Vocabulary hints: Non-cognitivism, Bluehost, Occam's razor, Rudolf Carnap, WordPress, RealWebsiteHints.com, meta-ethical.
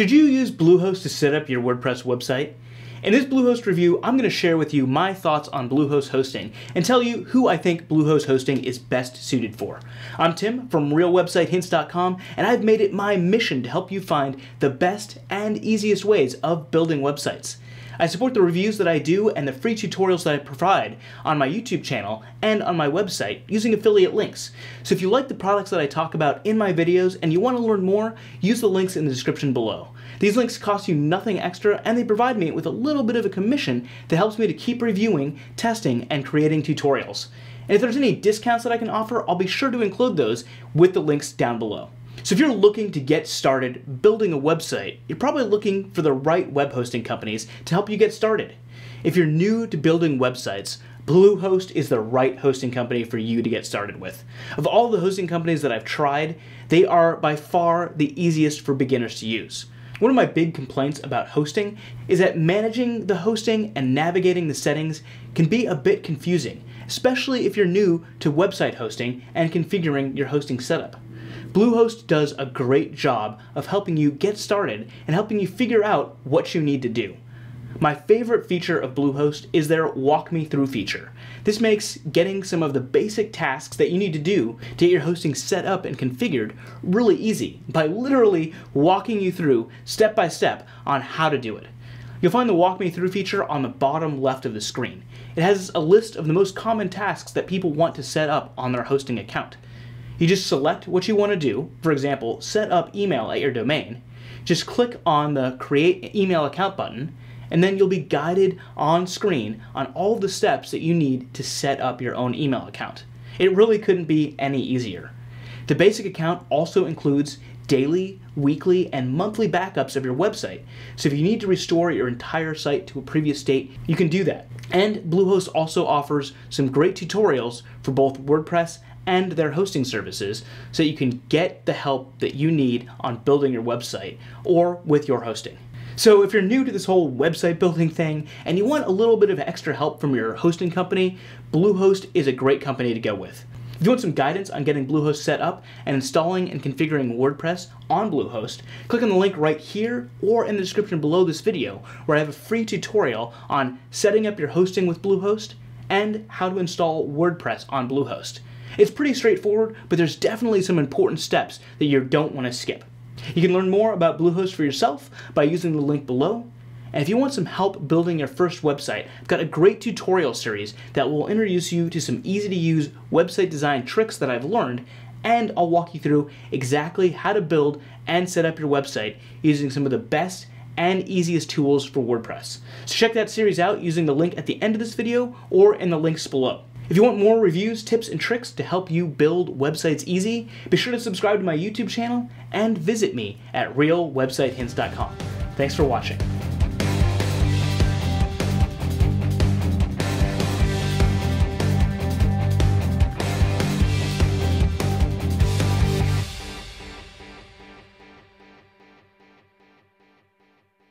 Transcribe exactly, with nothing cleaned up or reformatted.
Should you use Bluehost to set up your WordPress website? In this Bluehost review, I'm going to share with you my thoughts on Bluehost hosting and tell you who I think Bluehost hosting is best suited for. I'm Tim from Real Website Hints dot com, and I've made it my mission to help you find the best and easiest ways of building websites. I support the reviews that I do and the free tutorials that I provide on my YouTube channel and on my website using affiliate links. So if you like the products that I talk about in my videos and you want to learn more, use the links in the description below. These links cost you nothing extra, and they provide me with a little bit of a commission that helps me to keep reviewing, testing, and creating tutorials. And if there's any discounts that I can offer, I'll be sure to include those with the links down below. So if you're looking to get started building a website, you're probably looking for the right web hosting companies to help you get started. If you're new to building websites, Bluehost is the right hosting company for you to get started with. Of all the hosting companies that I've tried, they are by far the easiest for beginners to use. One of my big complaints about hosting is that managing the hosting and navigating the settings can be a bit confusing, especially if you're new to website hosting and configuring your hosting setup. Bluehost does a great job of helping you get started and helping you figure out what you need to do. My favorite feature of Bluehost is their walk me through feature. This makes getting some of the basic tasks that you need to do to get your hosting set up and configured really easy by literally walking you through step by step on how to do it. You'll find the walk me through feature on the bottom left of the screen. It has a list of the most common tasks that people want to set up on their hosting account. You just select what you want to do, for example, set up email at your domain. Just click on the Create Email Account button, and then you'll be guided on screen on all the steps that you need to set up your own email account. It really couldn't be any easier. The basic account also includes daily, weekly, and monthly backups of your website. So if you need to restore your entire site to a previous state, you can do that. And Bluehost also offers some great tutorials for both WordPress and their hosting services so you can get the help that you need on building your website or with your hosting. So if you're new to this whole website building thing and you want a little bit of extra help from your hosting company, Bluehost is a great company to go with. If you want some guidance on getting Bluehost set up and installing and configuring WordPress on Bluehost, click on the link right here or in the description below this video where I have a free tutorial on setting up your hosting with Bluehost and how to install WordPress on Bluehost. It's pretty straightforward, but there's definitely some important steps that you don't want to skip. You can learn more about Bluehost for yourself by using the link below. And if you want some help building your first website, I've got a great tutorial series that will introduce you to some easy-to-use website design tricks that I've learned, and I'll walk you through exactly how to build and set up your website using some of the best and easiest tools for WordPress. So check that series out using the link at the end of this video or in the links below. If you want more reviews, tips, and tricks to help you build websites easy, be sure to subscribe to my YouTube channel and visit me at Real Website Hints dot com. Thanks for watching.